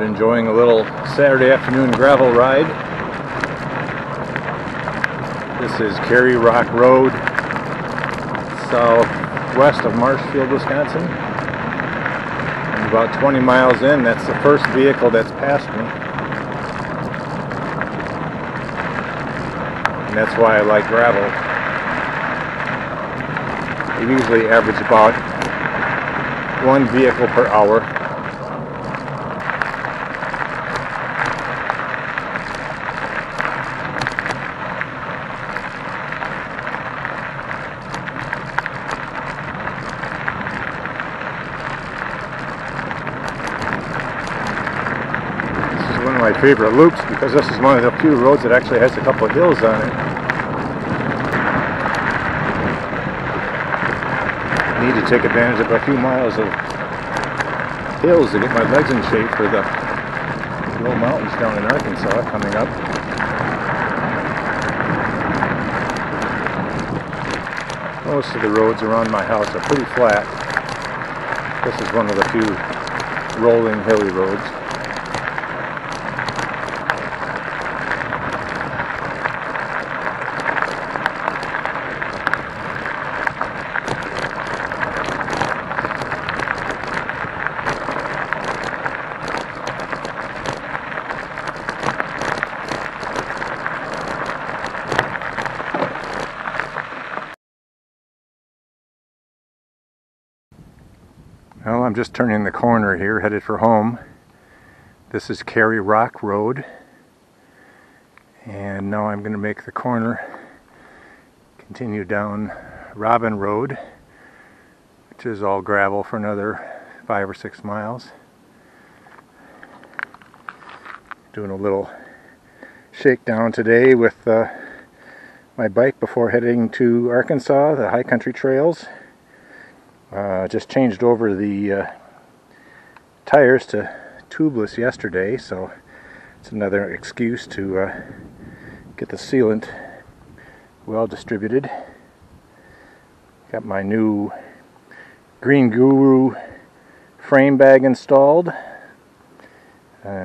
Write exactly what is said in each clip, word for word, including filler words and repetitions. out enjoying a little Saturday afternoon gravel ride. This is Carey Rock Road, southwest of Marshfield, Wisconsin. I'm about twenty miles in. That's the first vehicle that's passed me, and that's why I like gravel. They usually average about one vehicle per hour. My favorite loops, because this is one of the few roads that actually has a couple of hills on it. I need to take advantage of a few miles of hills to get my legs in shape for the low mountains down in Arkansas coming up. Most of the roads around my house are pretty flat. This is one of the few rolling hilly roads. Well, I'm just turning the corner here, headed for home. This is Carey Rock Road, and now I'm going to make the corner, continue down Robin Road, which is all gravel, for another five or six miles. Doing a little shakedown today with uh, my bike before heading to Arkansas, the High Country Trails. Uh, just changed over the uh, tires to tubeless yesterday, so it's another excuse to uh, get the sealant well distributed. Got my new Green Guru frame bag installed. Uh,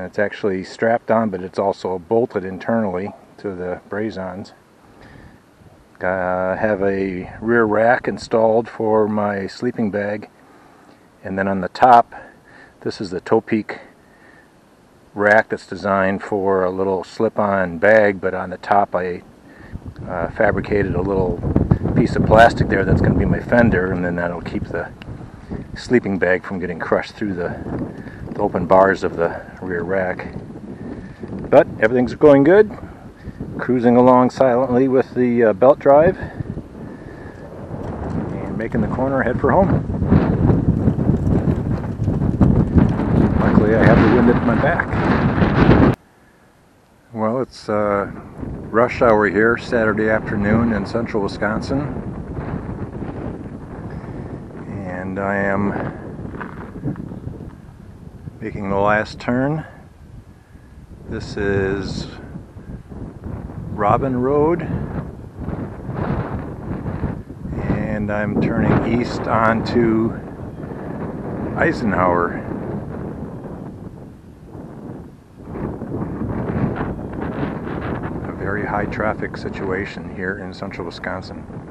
it's actually strapped on, but it's also bolted internally to the brazons. I uh, have a rear rack installed for my sleeping bag, and then on the top, this is the Topeak rack that's designed for a little slip-on bag, but on the top I uh, fabricated a little piece of plastic there that's going to be my fender, and then that'll keep the sleeping bag from getting crushed through the, the open bars of the rear rack. But everything's going good. Cruising along silently with the uh, belt drive and making the corner, head for home. Luckily I have the wind at my back. Well, it's uh, rush hour here Saturday afternoon in central Wisconsin, and I am making the last turn. This is Robin Road, and I'm turning east onto Eisenhower. A very high traffic situation here in central Wisconsin.